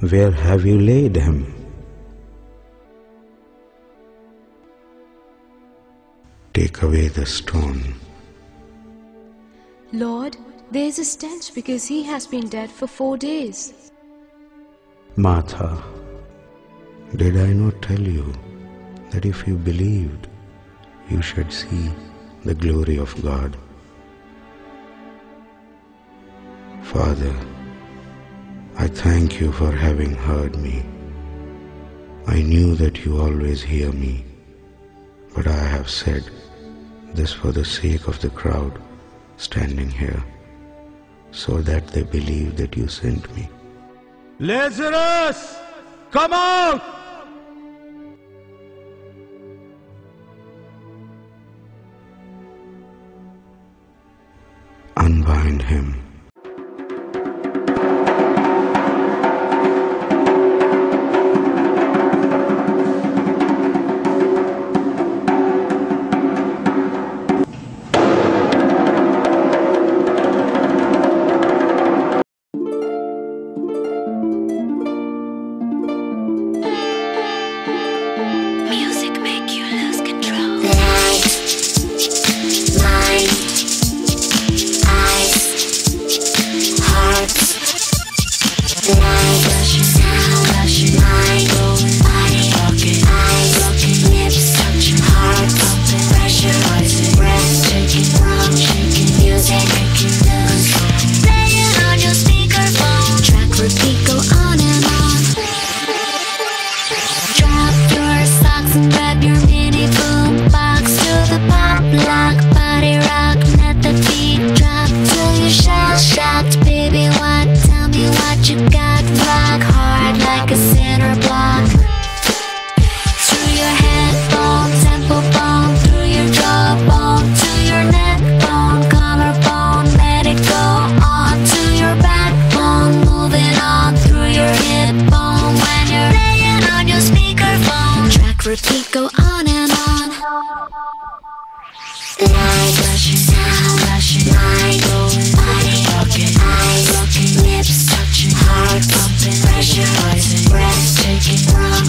Where have you laid him? Take away the stone. Lord, there is a stench because he has been dead for 4 days. Martha, did I not tell you that if you believed, you should see the glory of God? Father, I thank you for having heard me. I knew that you always hear me, but I have said this for the sake of the crowd standing here, so that they believe that you sent me. Lazarus, come out! Unbind him. Pressure, poison, breath, shaking, wrong,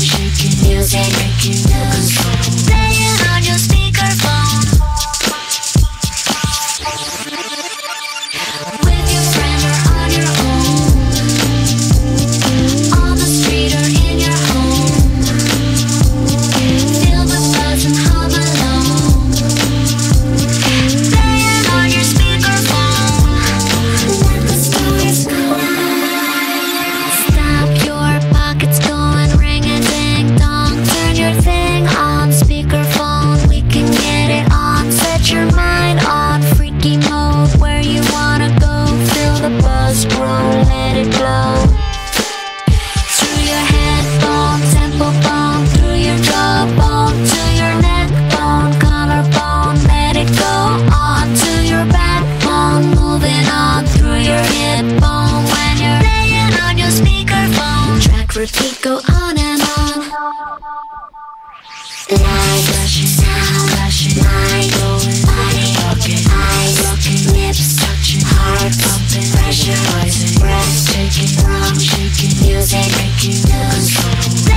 shaking, music, breaking, no control.